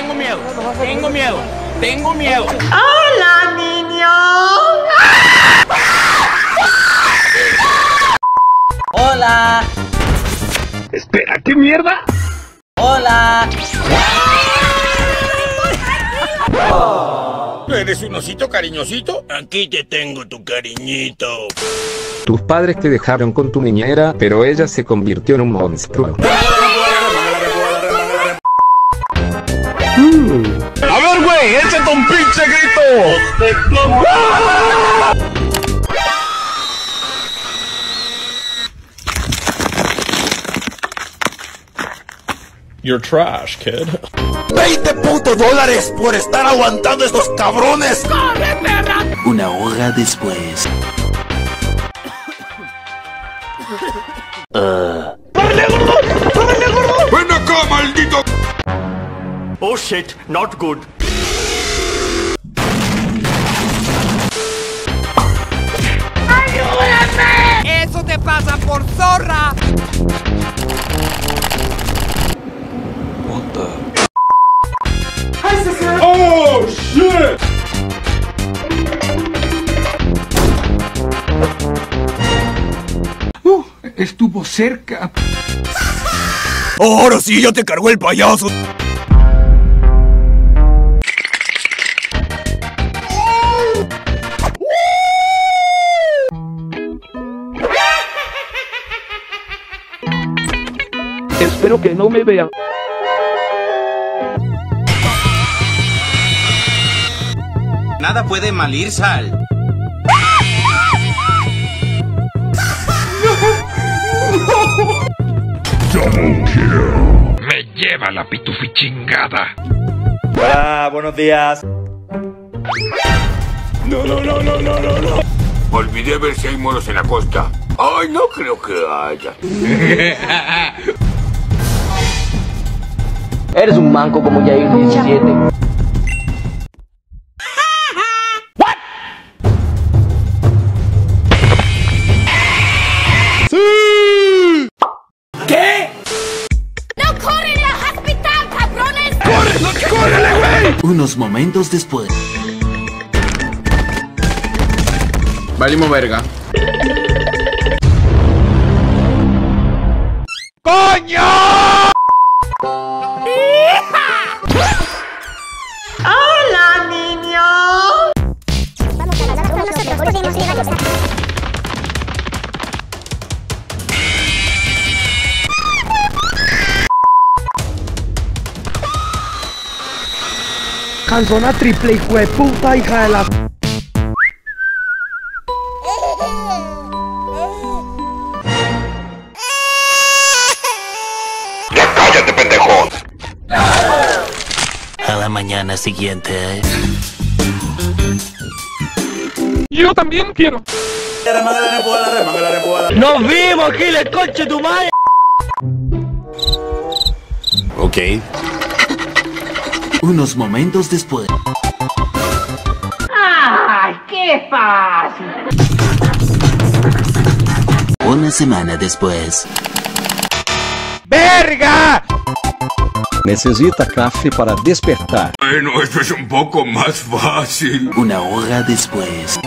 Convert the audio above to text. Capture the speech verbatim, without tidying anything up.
tengo miedo, tengo miedo, tengo miedo. ¡Hola, niño! ¡Hola! Espera, ¿qué mierda? ¡Hola! ¿Eres un osito cariñosito? Aquí te tengo tu cariñito. Tus padres te dejaron con tu niñera, pero ella se convirtió en un monstruo. Mm. A ver, güey, échate un pinche grito. You're trash, kid. veinte putos dólares por estar aguantando estos cabrones. ¡Corre, perra! Una hora después. Uh. ¡Párale, gordo! ¡Párale, gordo! ¡Ven acá, maldito! Oh shit, not good. ¡Ayúdame! ¡Eso te pasa por zorra! Puta. ¡Oh shit! Uh, estuvo cerca. Oh, ahora sí, ya te cargó el payaso. Espero que no me vean. Nada puede mal ir, Sal. Double kill. Me lleva la pitufi chingada. Hola, buenos días. No, no, no, no, no, no, no. Olvidé ver si hay monos en la costa. Ay, no creo que haya. Eres un manco como Jair diecisiete. What? Sí. ¿Qué? No corren al hospital, cabrones. Corre, no corre, güey. Unos momentos después. Valimos verga. ¡Coño! ¡Hola, niño! Vamos a hablar con nosotros, volvemos legales. Canzona triple, hijo de puta, hija de la... ¡Ya cállate, pendejo! A la mañana siguiente. Yo también quiero. ¡No vivo aquí, le coche tu madre! Ok. Unos momentos después. ¡Ay, qué fácil! Una semana después. ¡Verga! Necesita café para despertar. Bueno, esto es un poco más fácil. Una hora después.